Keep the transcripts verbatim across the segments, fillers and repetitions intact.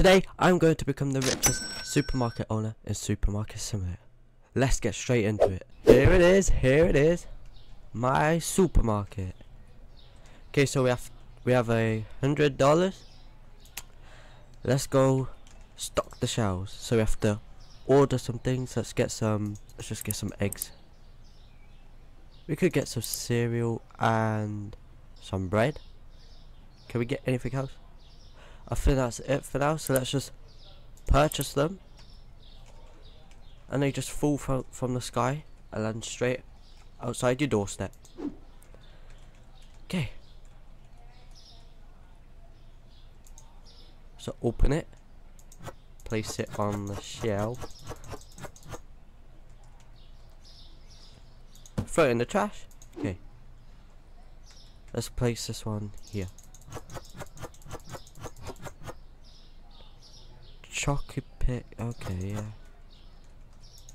Today, I'm going to become the richest supermarket owner in Supermarket Simulator. Let's get straight into it. Here it is, here it is. My supermarket. Okay, so we have we have a hundred dollars. Let's go stock the shelves. So we have to order some things. Let's get some let's just get some eggs. We could get some cereal and some bread. Can we get anything else? I think that's it for now, so let's just purchase them, and they just fall from, from the sky and land straight outside your doorstep. Okay, so open it, place it on the shelf, throw it in the trash. Okay, let's place this one here. Chocolate pick, okay,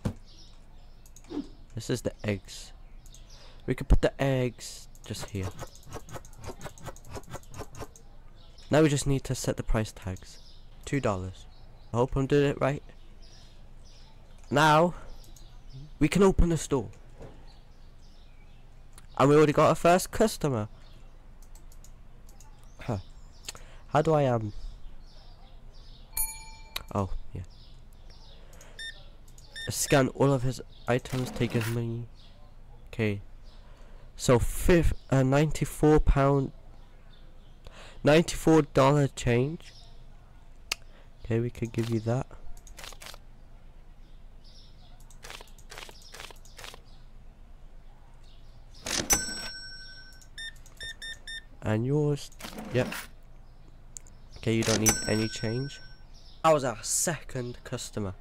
yeah. This is the eggs. We could put the eggs just here. Now we just need to set the price tags. Two dollars. I hope I'm doing it right. Now we can open the store. And we already got our first customer. Huh. How do I um Oh, yeah. Scan all of his items, take his money. Okay. So, fifth, uh, ninety-four pound... ninety-four dollar change. Okay, we could give you that. And yours, yep. Okay, you don't need any change. That was our second customer.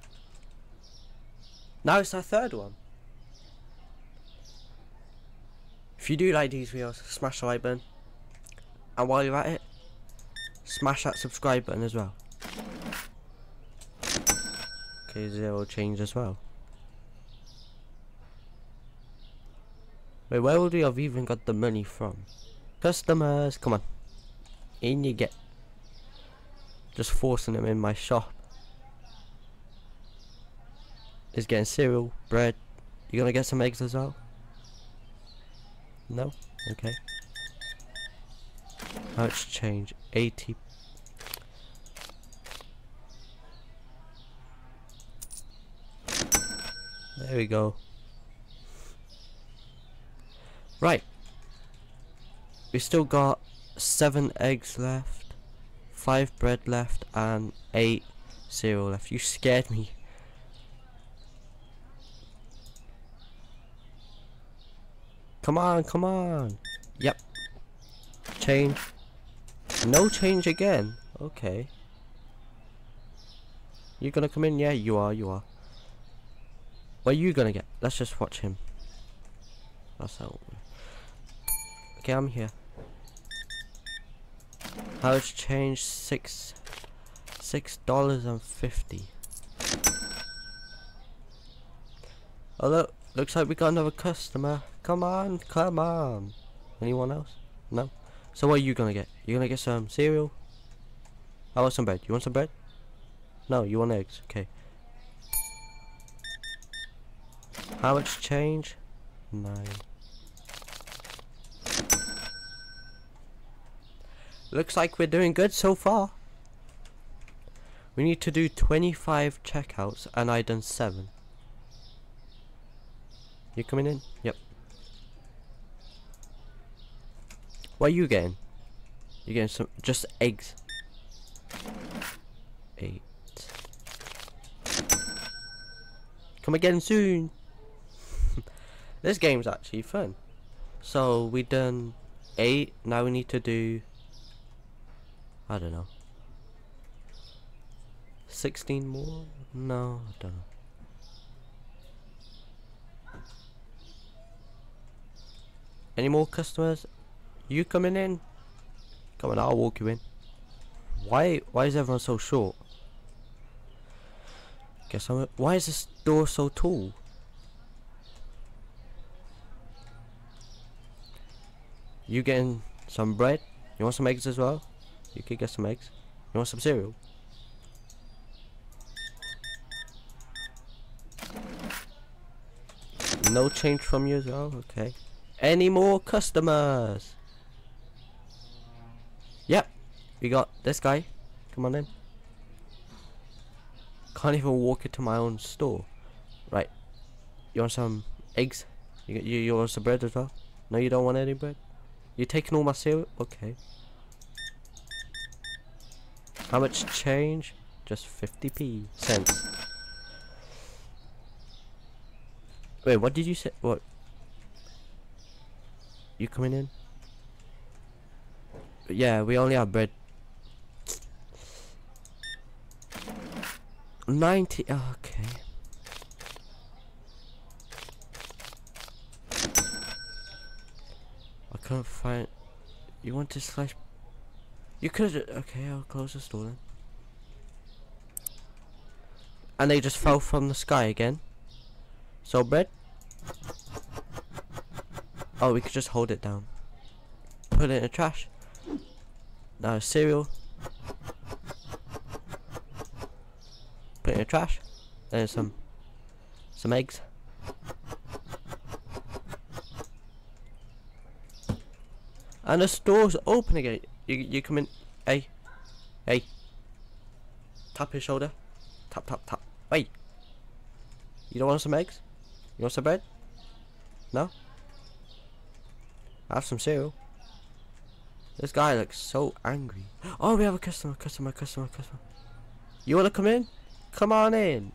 Now it's our third one. If you do like these videos, smash the like button. And while you're at it, smash that subscribe button as well. Okay, zero change as well. Wait, where would we have even got the money from? Customers, come on. In you get. Just forcing them in my shop. Is getting cereal, bread. You gonna get some eggs as well? No? Okay. How much change? eighty. There we go. Right. We still got seven eggs left. Five bread left and eight cereal left. You scared me. Come on, come on. Yep. Change. No change again. Okay. You gonna come in? Yeah, you are, you are. What are you gonna get? Let's just watch him. That's how. Okay, I'm here. How much change? Six, six dollars and fifty. Oh look, looks like we got another customer. Come on, come on. Anyone else? No. So what are you gonna get? You're gonna get some cereal. I want some bread. You want some bread? No, you want eggs. Okay. How much change? Nine. Looks like we're doing good so far. We need to do twenty-five checkouts and I done seven. You coming in? Yep. What are you getting? You're getting some just eggs. Eight. Come again soon. This game's actually fun. So we done eight. Now we need to do I don't know. sixteen more? No, I don't know. Any more customers? You coming in? Come on, I'll walk you in. Why? Why is everyone so short? Guess I'm. Why is this door so tall? You getting some bread? You want some eggs as well? You could get some eggs. You want some cereal? No change from you as well, okay. Any more customers? Yep, we got this guy. Come on in. Can't even walk into my own store. Right. You want some eggs? You, you, you want some bread as well? No, you don't want any bread? You're taking all my cereal? Okay. How much change? Just fifty p. Cents. Wait, what did you say? What? You coming in? Yeah, we only have bread. ninety. Oh, okay. I can't find. You want to slash? You could. Okay, I'll close the store then. And they just fell from the sky again. So bread. Oh, we could just hold it down. Put it in the trash. Now cereal. Put it in the trash. Then some some eggs. And the store's open again. You you come in. Hey. Hey. Tap his shoulder. Tap tap tap. Wait. You don't want some eggs? You want some bread? No? I have some cereal. This guy looks so angry. Oh, we have a customer, customer, customer, customer. You wanna come in? Come on in.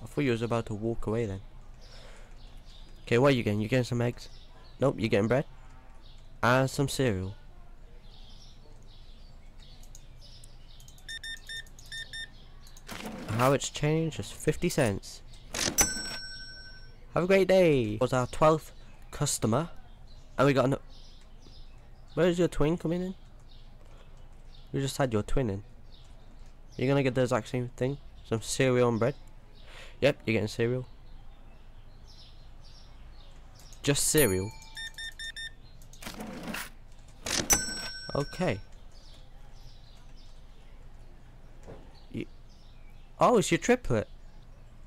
I thought you was about to walk away then. Okay, what are you getting? You getting some eggs? Nope, you're getting bread. And some cereal. How it's changed is fifty cents. Have a great day. It was our twelfth customer, and we got an. Where's your twin coming in? We just had your twin in. You're gonna get the exact same thing, some cereal and bread. Yep, you're getting cereal. Just cereal. Okay. You... Oh, it's your triplet.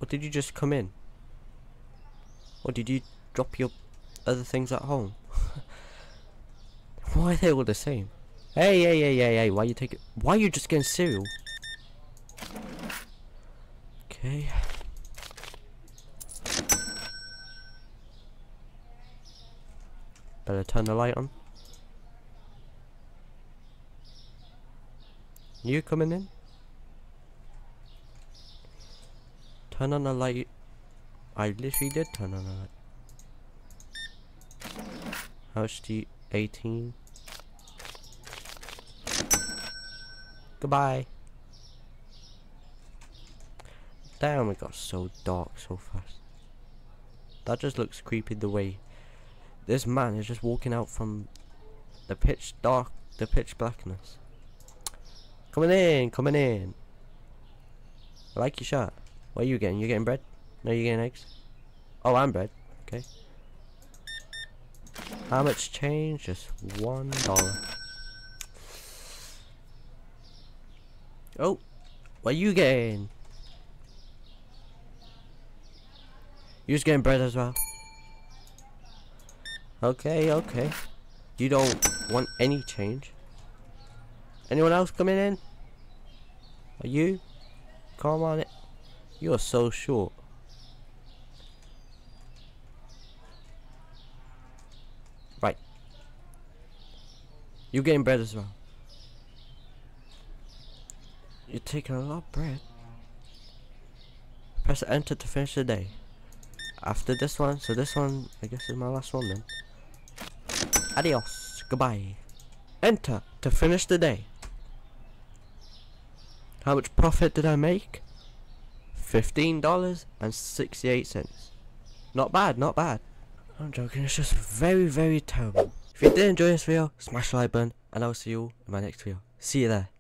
Or did you just come in? Or did you drop your other things at home? Why are they all the same? Hey, hey, hey, hey, hey! Why you take it? Why are you just getting cereal? Okay. Better turn the light on. You coming in? Turn on the light. I literally did turn on the light. How's the eighteen? Goodbye. Damn, it got so dark so fast. That just looks creepy the way this man is just walking out from the pitch dark, the pitch blackness. Coming in, coming in. I like your shirt. What are you getting? You getting bread? No, you getting eggs? Oh, I'm bread. Okay. How much change? Just one dollar. Oh, what are you getting? You're just getting bread as well. Okay, okay. You don't want any change. Anyone else coming in? Are you? Come on it. You're so short. You're getting bread as well. You're taking a lot of bread. Press enter to finish the day. After this one, so this one, I guess, is my last one then. Adios, goodbye. Enter to finish the day. How much profit did I make? fifteen dollars and sixty-eight cents. Not bad, not bad. I'm joking, it's just very, very terrible. If you did enjoy this video, smash the like button, and I'll see you all in my next video. See you there.